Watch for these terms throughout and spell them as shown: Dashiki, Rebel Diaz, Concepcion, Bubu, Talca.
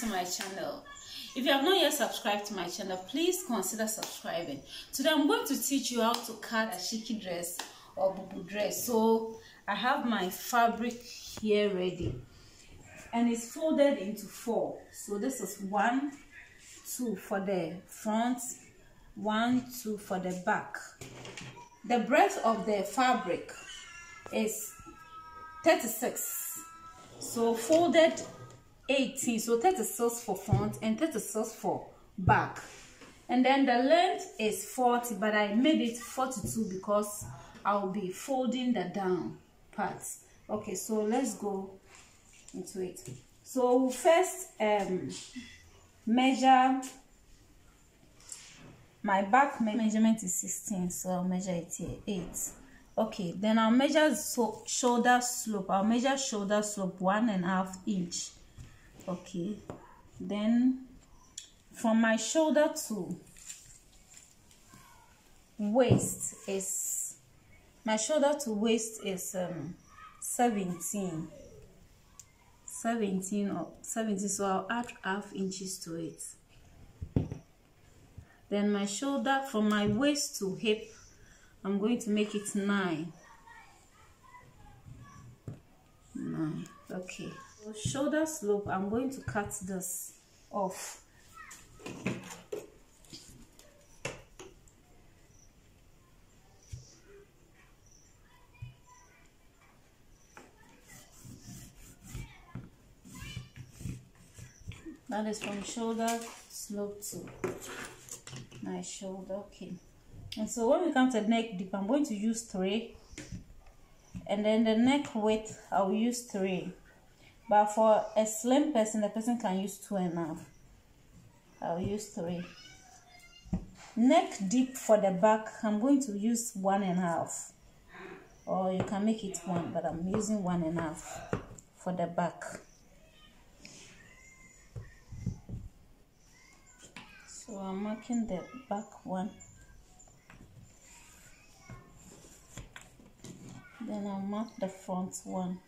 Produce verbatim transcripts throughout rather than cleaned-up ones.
to my channel. If you have not yet subscribed to my channel, please consider subscribing. Today I'm going to teach you how to cut a dashiki dress or bubu dress. So I have my fabric here ready and it's folded into four. So this is one, two for the front, one, two for the back. The breadth of the fabric is thirty-six, so folded eighteen, so thirty-six for front and thirty-six for back. And then the length is forty, but I made it forty-two because I'll be folding the down parts. Okay, so let's go into it. So first um measure my back. Measurement is sixteen, so I'll measure it here, eight. Okay, then I'll measure so shoulder slope. I'll measure shoulder slope one and a half inch. Okay, then from my shoulder to waist is my shoulder to waist is um seventeen. seventeen or seventy, so I'll add half inches to it. Then my shoulder from my waist to hip, I'm going to make it nine. Nine. Okay. So shoulder slope, I'm going to cut this off. That is from shoulder slope to my shoulder. Okay, and so when we come to the neck dip, I'm going to use three, and then the neck width I'll use three, but for a slim person, the person can use two and a half. I'll use three. Neck dip for the back, I'm going to use one and a half, or you can make it one, but I'm using one and a half for the back. So I'm marking the back one, then I'll mark the front one.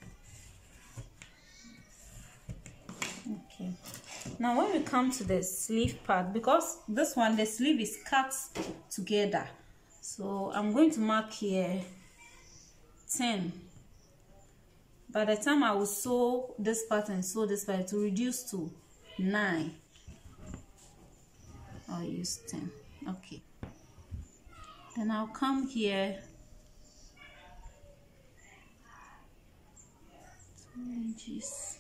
Okay, now when we come to the sleeve part, because this one, the sleeve is cut together, so I'm going to mark here ten. By the time I will sew this part and sew this part, to reduce to nine, I'll use ten. Okay, then I'll come here two inches,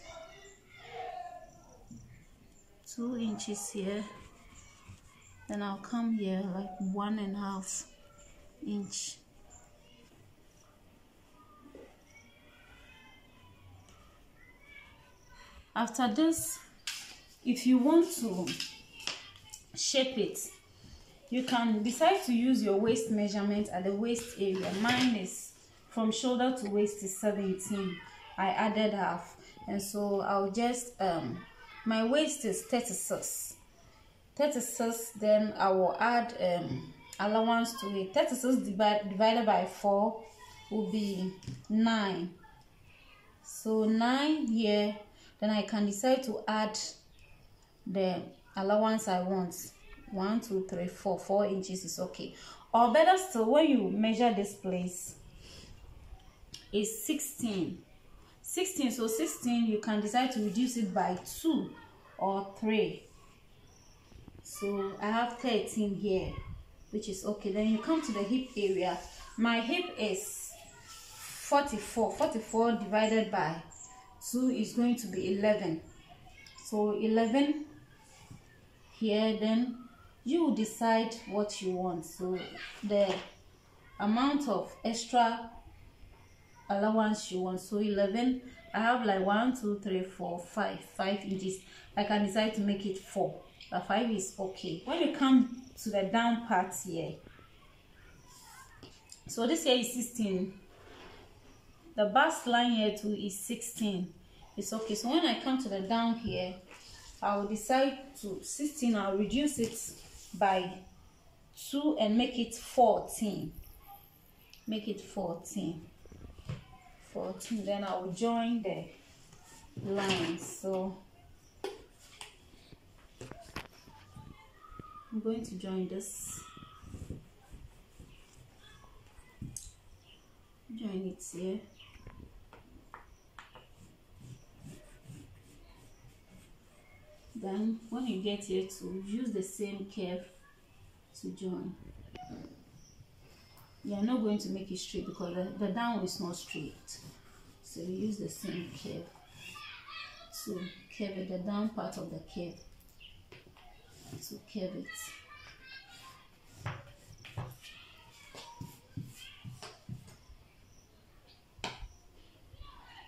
two inches here, then I'll come here like one and a half inch. After this, if you want to shape it, you can decide to use your waist measurement at the waist area. Mine is from shoulder to waist is seventeen. I added half, and so I'll just um my waist is thirty-six. thirty-six, then I will add um allowance to it. thirty-six divide, divided by four will be nine. So nine here, then I can decide to add the allowance I want. One, two, three, four. Four inches is okay. Or better still, when you measure this place, is sixteen. sixteen. So sixteen, you can decide to reduce it by two or three. So I have thirteen here, which is okay. Then you come to the hip area. My hip is forty-four. forty-four divided by two is going to be eleven. So eleven. Here, then you decide what you want. So the amount of extra allowance you want. So eleven, I have like one, two, three, four, five, five inches. I can decide to make it four, but five is okay. When you come to the down part here, so this here is sixteen. The bust line here too is sixteen. It's okay. So when I come to the down here, I will decide to sixteen, I'll reduce it by two and make it fourteen. Make it fourteen. fourteen, then I will join the lines. So I'm going to join this, join it here. Then when you get here to use the same curve to join. You are not going to make it straight because the, the down is not straight, so you use the same curve to curve the down part of the curve to curve it.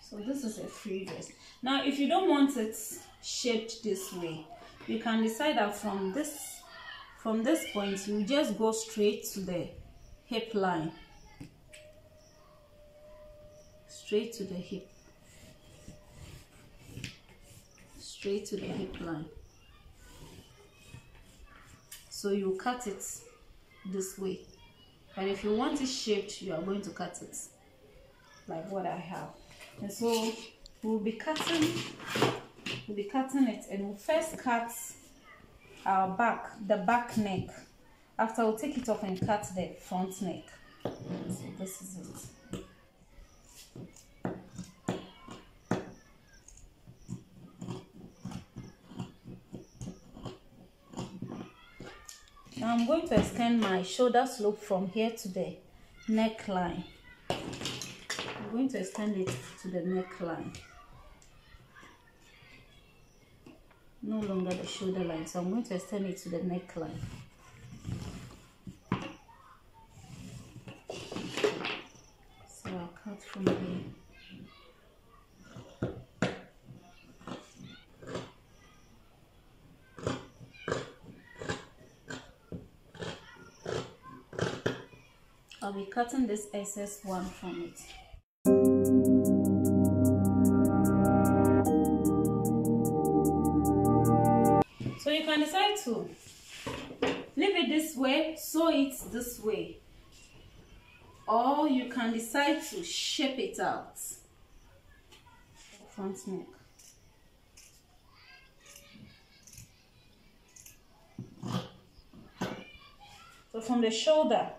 So this is a free dress. Now if you don't want it shaped this way, you can decide that from this from this point you just go straight to the hip line, straight to the hip straight to the hip line. So you cut it this way, and if you want it shaped, you are going to cut it like what I have. And so we'll be cutting we'll be cutting it, and we'll first cut our back the back neck. After, I'll take it off and cut the front neck. So this is it. Now I'm going to extend my shoulder slope from here to the neckline. I'm going to extend it to the neckline. No longer the shoulder line, so I'm going to extend it to the neckline. From here. I'll be cutting this excess one from it. So you can decide to leave it this way, sew it this way, or you can decide to shape it out. Front neck. So from the shoulder,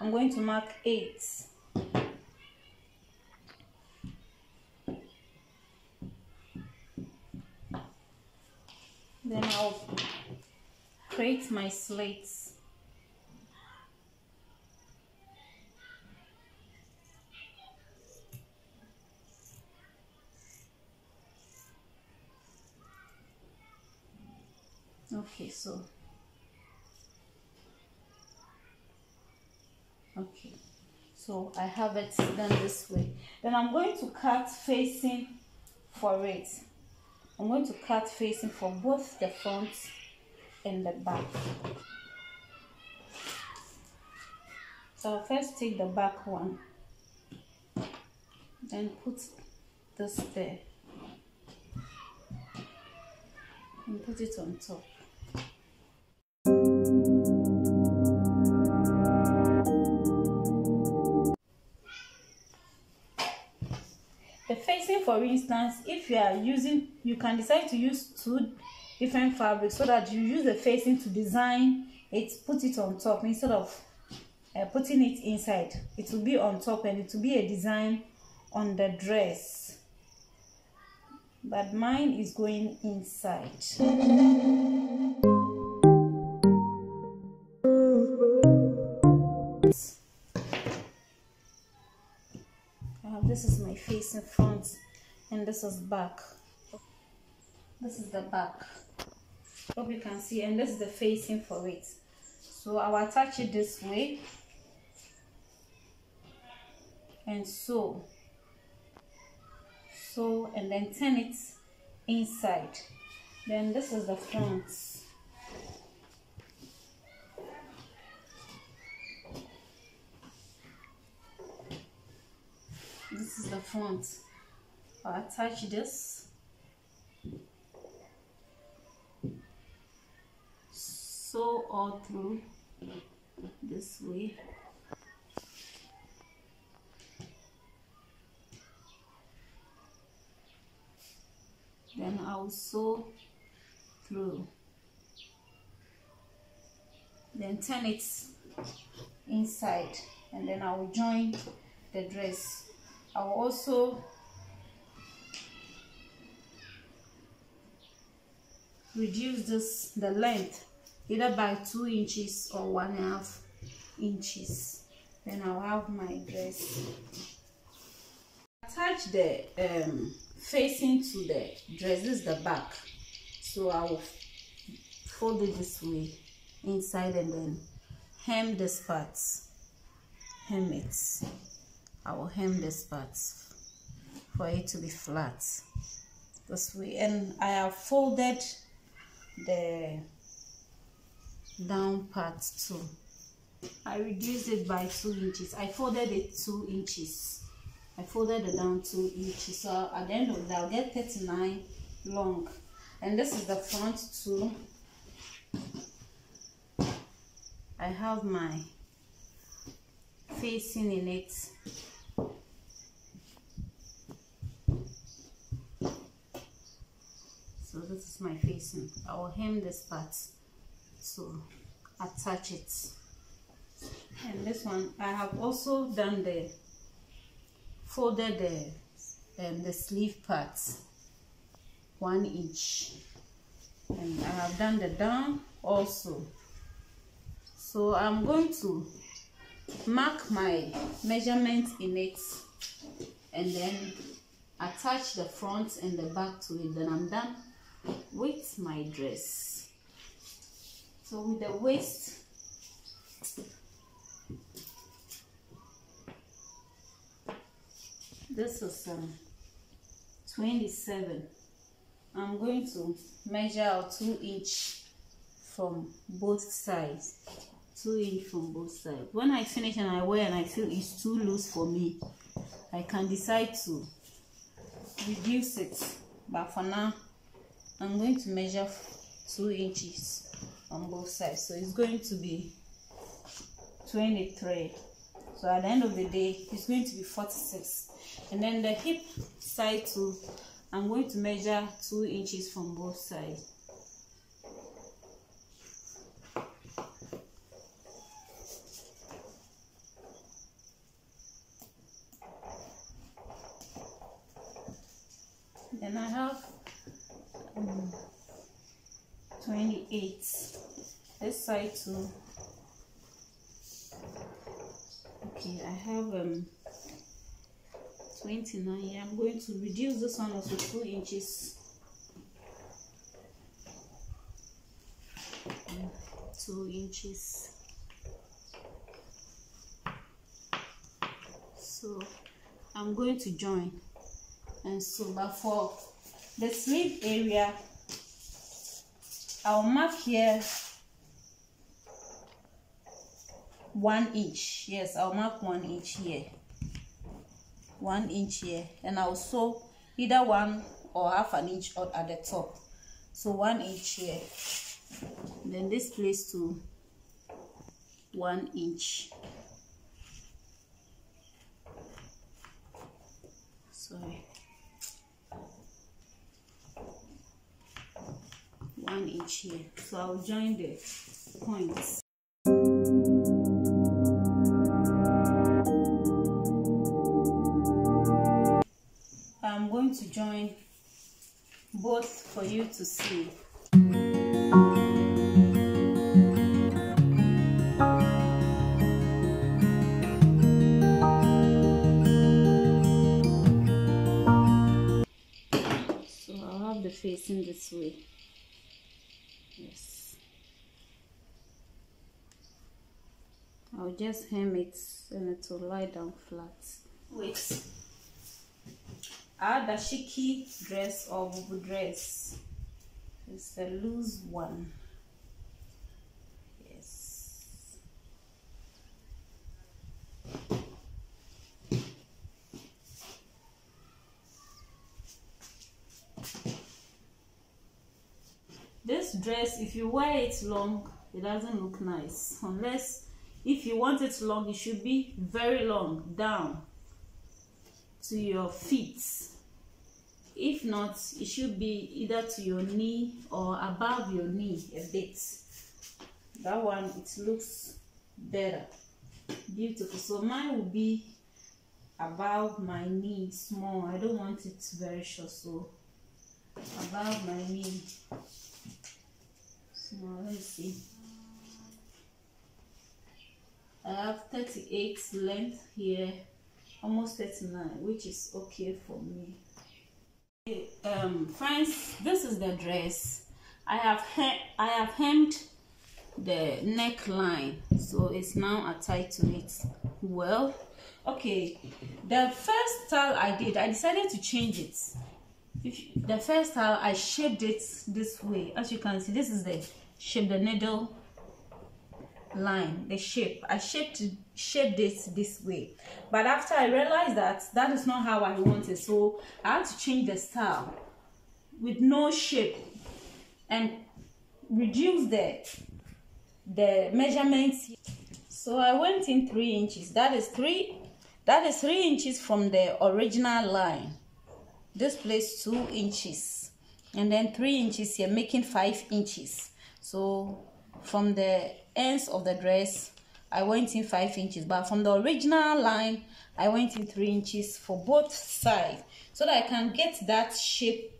I'm going to mark eight. Then I'll create my slits. Okay, so okay, so I have it done this way. Then I'm going to cut facing for it. I'm going to cut facing for both the front and the back. So I'll first take the back one, then put this there and put it on top. For instance, if you are using, you can decide to use two different fabrics so that you use the facing to design it, put it on top instead of uh, putting it inside. It will be on top and it will be a design on the dress, but mine is going inside. This is my face in front, and this is back. This is the back. Hope you can see, and this is the facing for it. So I'll attach it this way, and so, so, and then turn it inside. Then this is the front. This is the front. I'll attach this sew all through this way. Then I'll sew through. then turn it inside, and then I will join the dress. I will also reduce this the length either by two inches or one and a half inches. Then I'll have my dress. Attach the um, facing to the dress. This is the back, so I will fold it this way inside and then hem this part. Hem it. I will hem this part for it to be flat this way. And I have folded the down part too. I reduced it by two inches. I folded it two inches. I folded it down two inches. So at the end of that, I'll get thirty-nine long. And this is the front too. I have my facing in it. So this is my facing. I will hem this part to attach it. And this one, I have also done the folded the um, the sleeve part one inch, and I have done the down also. So I'm going to mark my measurement in it and then attach the front and the back to it. Then I'm done with my dress. So with the waist, this is um, twenty-seven. I'm going to measure out two inch from both sides. Two inch from both sides. When I finish and I wear and I feel it's too loose for me, I can decide to reduce it. But for now, I'm going to measure two inches on both sides. So it's going to be twenty-three. So at the end of the day, it's going to be forty-six. And then the hip side too, I'm going to measure two inches from both sides. Then I have um, twenty-eight. This side too. Okay, I have um, twenty-nine here. I'm going to reduce this one also two inches. And two inches. So I'm going to join. And so, but for the sleeve area, I'll mark here one inch. Yes, I'll mark one inch here, one inch here, and I'll sew either one or half an inch out at the top. So one inch here, then this place to one inch. Sorry. One inch here, so I'll join the points. I'm going to join both for you to see. So I'll have the facing this way. Yes, I'll just hem it and it will lie down flat. Wait, our dashiki dress or bubu dress, it's the loose one. Yes, this dress, if you wear it long, it doesn't look nice. Unless if you want it long, it should be very long down to your feet. If not, it should be either to your knee or above your knee a bit. that one, it looks better, beautiful. So mine will be about my knee, small. I don't want it very short, so about my knee, small. Let me see. I have thirty-eight length here, almost thirty-nine, which is okay for me. Um, friends, this is the dress. I have I have hemmed the neckline, so it's now attached to it well. Okay, the first style I did, I decided to change it. If, the first style I shaped it this way, as you can see, this is the shape, the needle line, the shape. I shaped shaped it this way, but after I realized that that is not how I want it, so I had to change the style with no shape and reduce the the measurements. So I went in three inches. That is three. That is three inches from the original line. This place two inches, and then three inches here, making five inches. So from the ends of the dress, I went in five inches, but from the original line I went in three inches for both sides, so that I can get that shape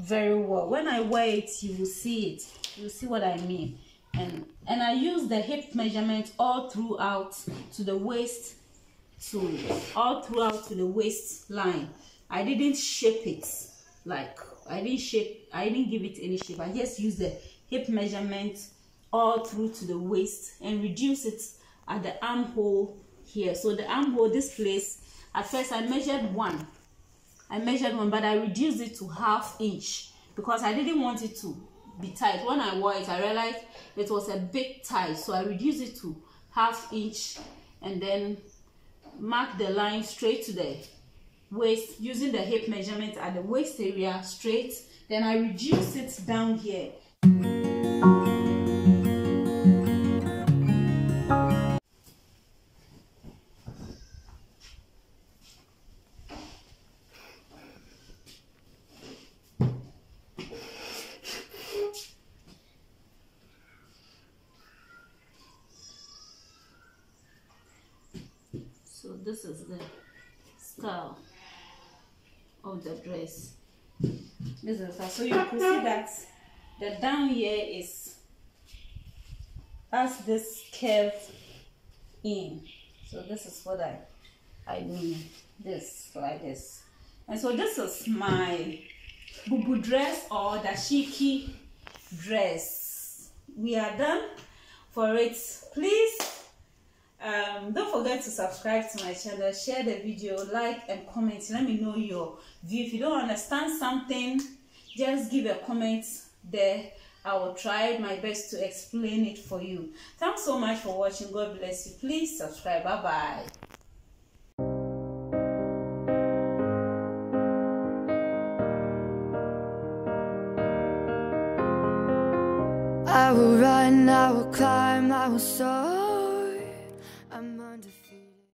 very well. When I wear it, you will see it, you'll see what I mean. And and I use the hip measurement all throughout to the waist, to all throughout to the waistline. I didn't shape it, like I didn't shape I didn't give it any shape. I just used the hip measurement all through to the waist and reduce it at the armhole here. So the armhole, this place, at first I measured one I measured one but I reduced it to half inch because I didn't want it to be tight. When I wore it, I realized it was a bit tight, so I reduced it to half inch and then marked the line straight to the waist using the hip measurement at the waist area straight. Then I reduced it down here. So this is the style of the dress. This is so you can see that the down here is as this curve in. So this is what I I mean. This like this. And so this is my Bubu dress or Dashiki dress. We are done for it. Please Um, don't forget to subscribe to my channel, share the video, like and comment. Let me know your view. If you don't understand something, just give a comment there. I will try my best to explain it for you. Thanks so much for watching. God bless you. Please subscribe. Bye bye. I will run, I will climb, I will soar.